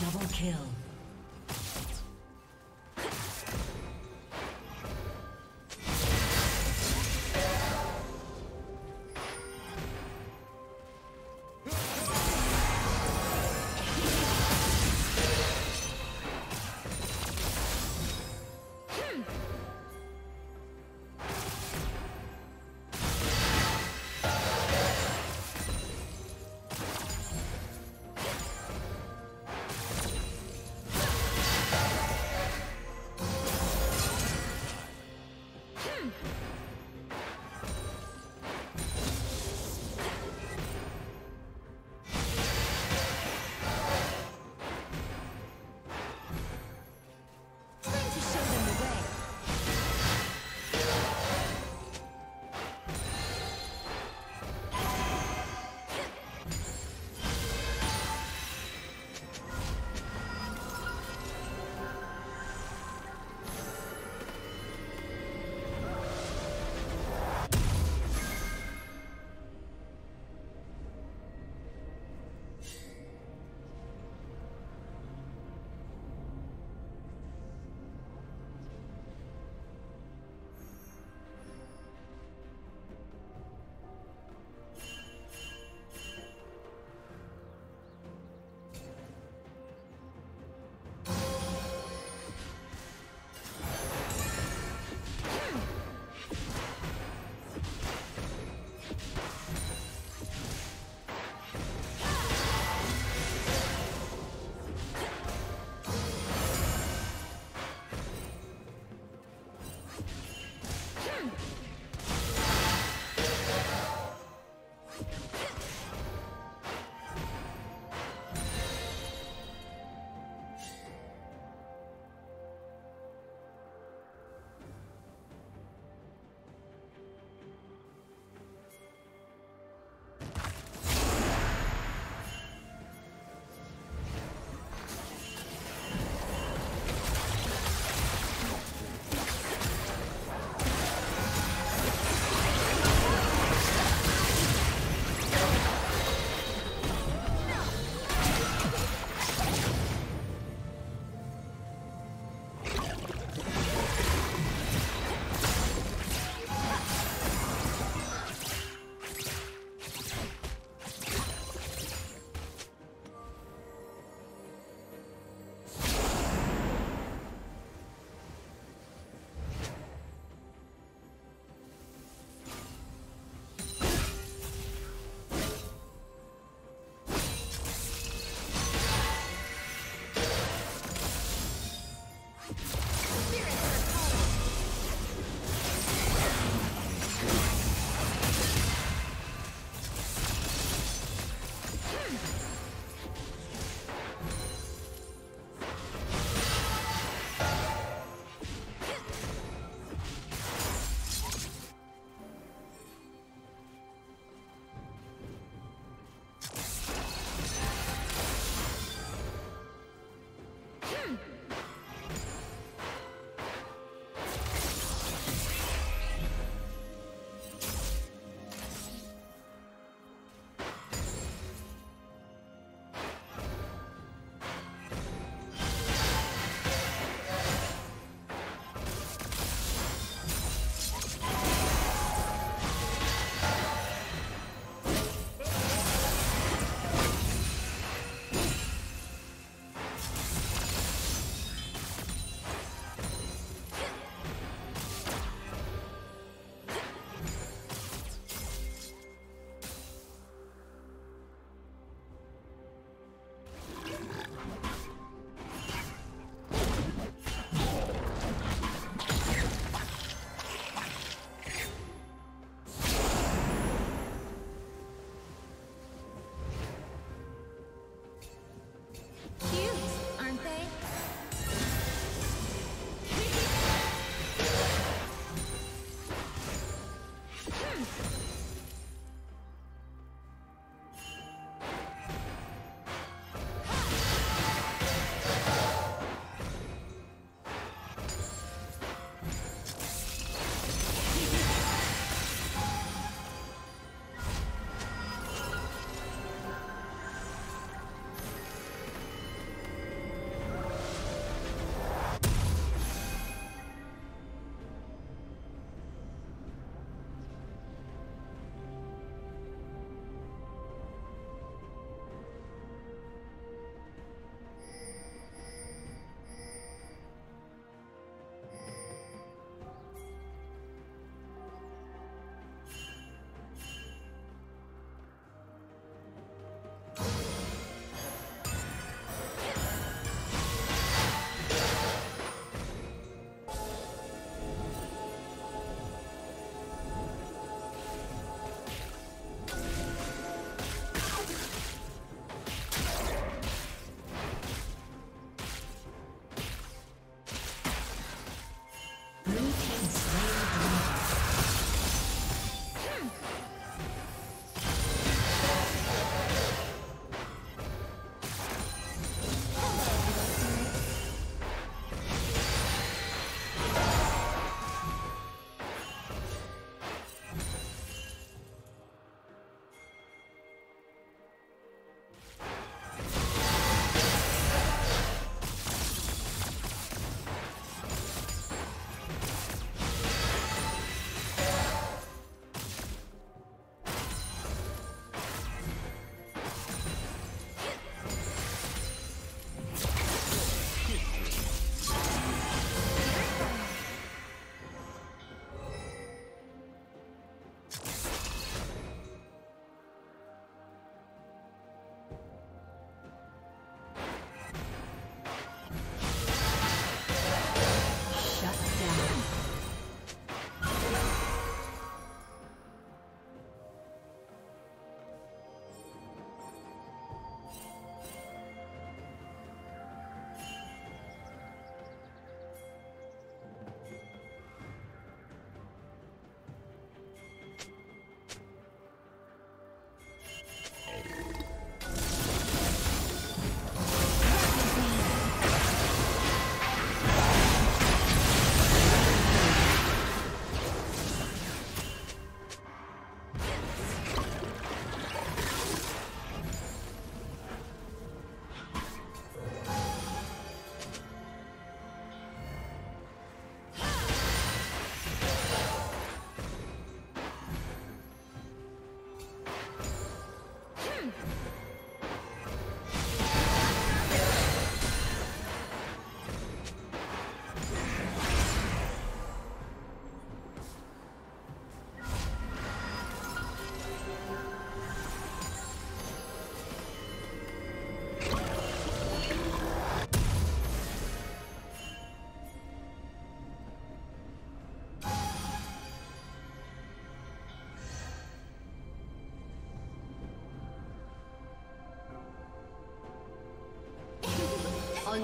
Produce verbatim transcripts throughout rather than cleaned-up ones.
Double kill.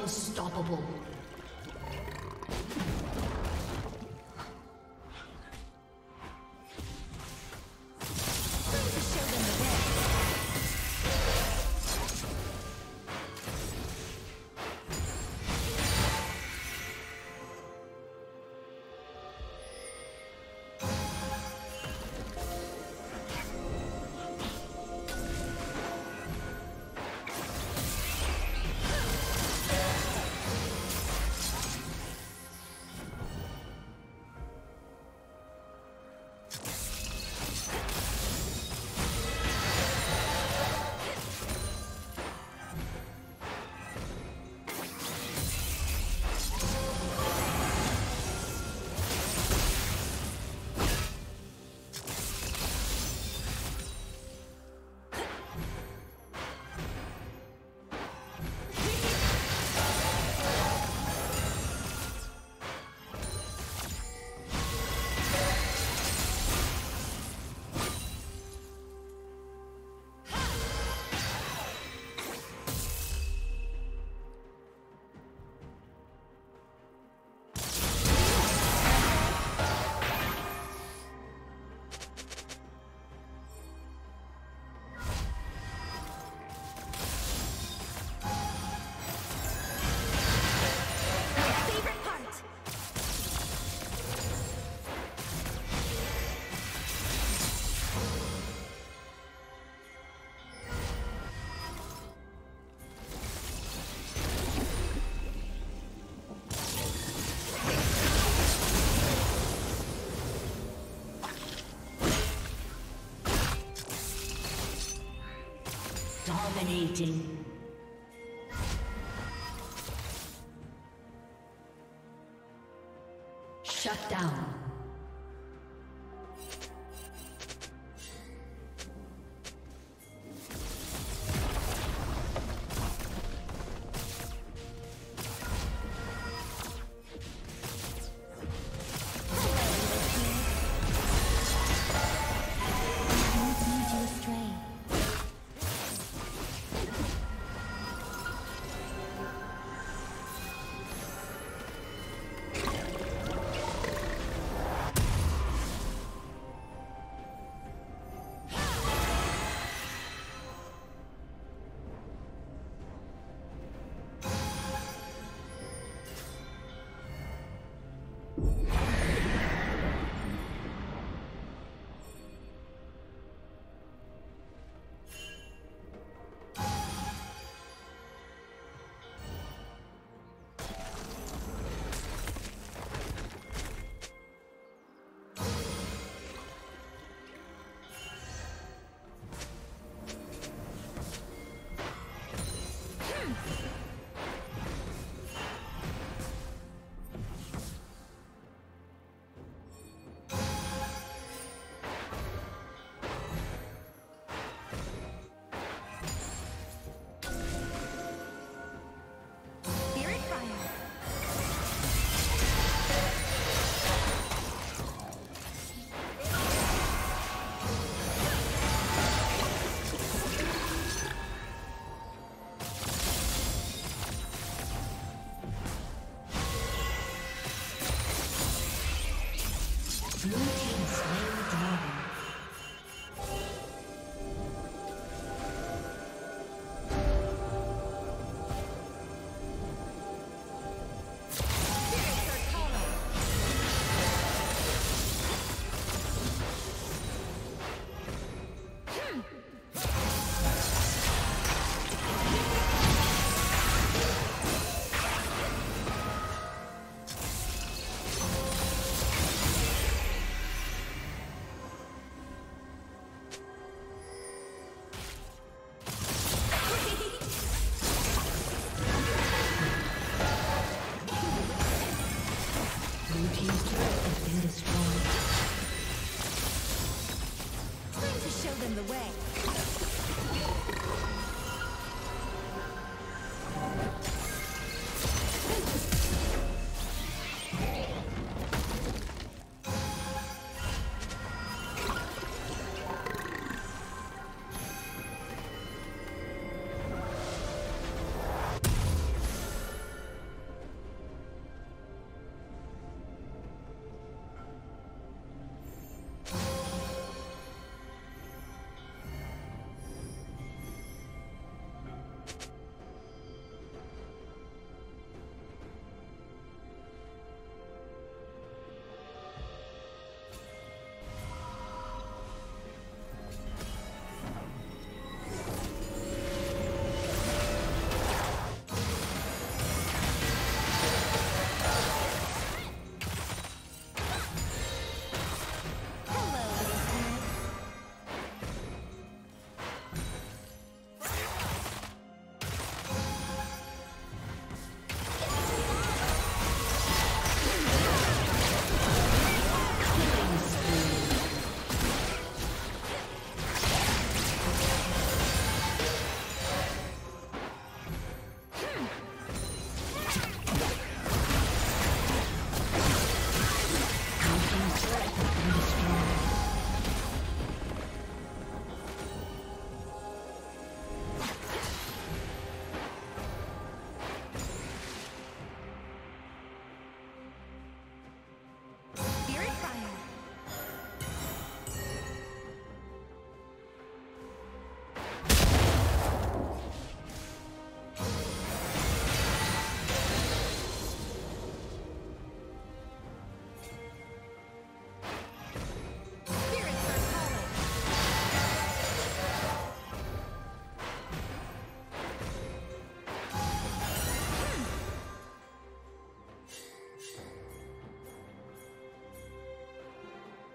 Unstoppable. Dominating. Shut down.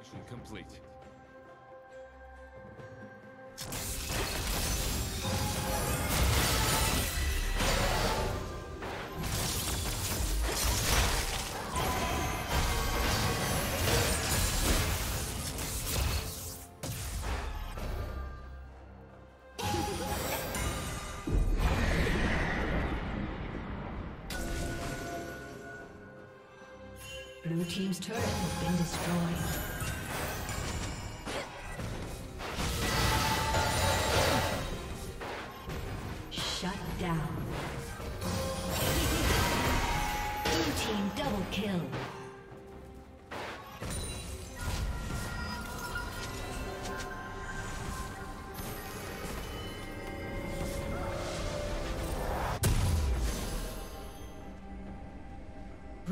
Construction complete. Blue team's turret has been destroyed. Shut down. Blue team double kill.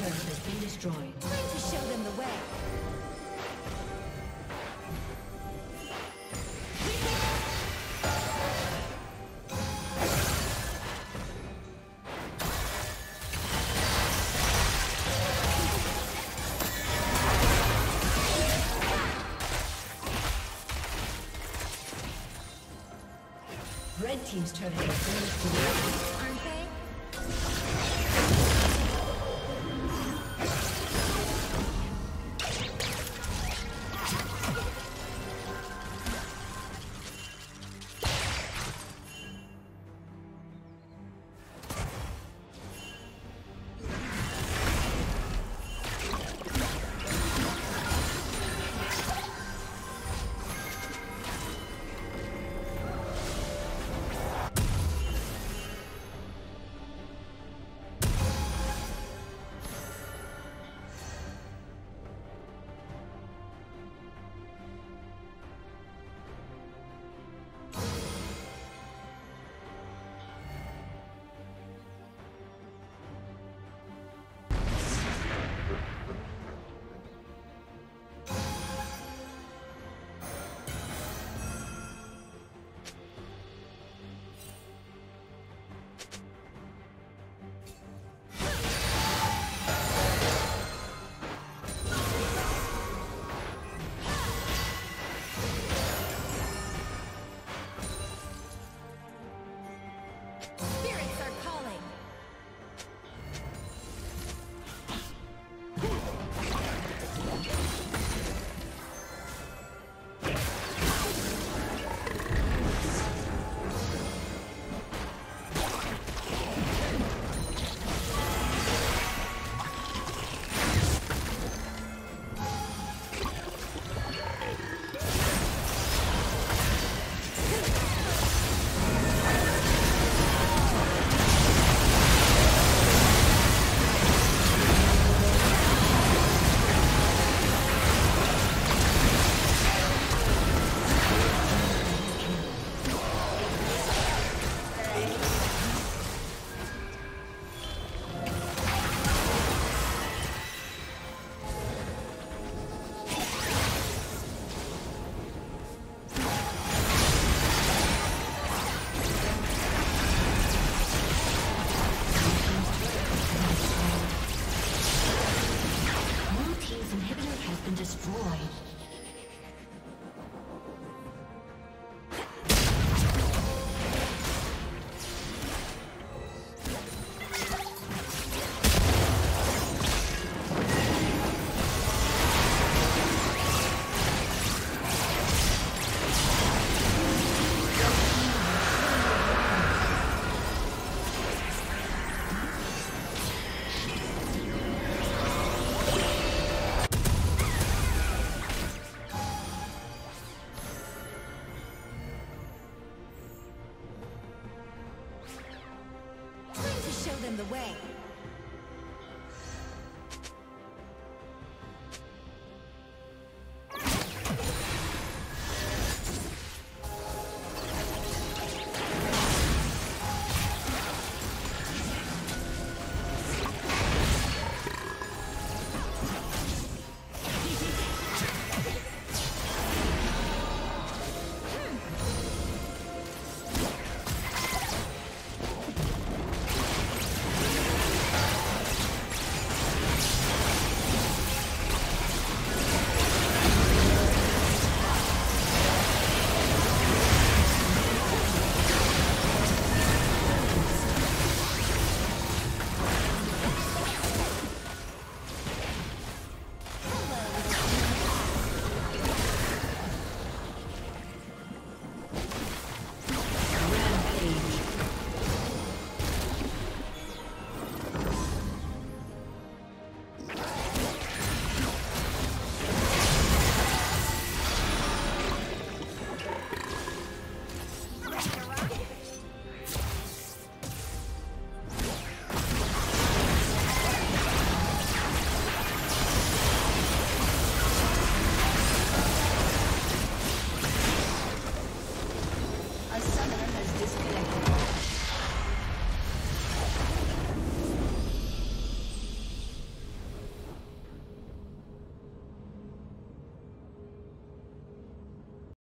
turret has been destroyed. Time to show them the way. Red team's turret has been destroyed. Destroyed.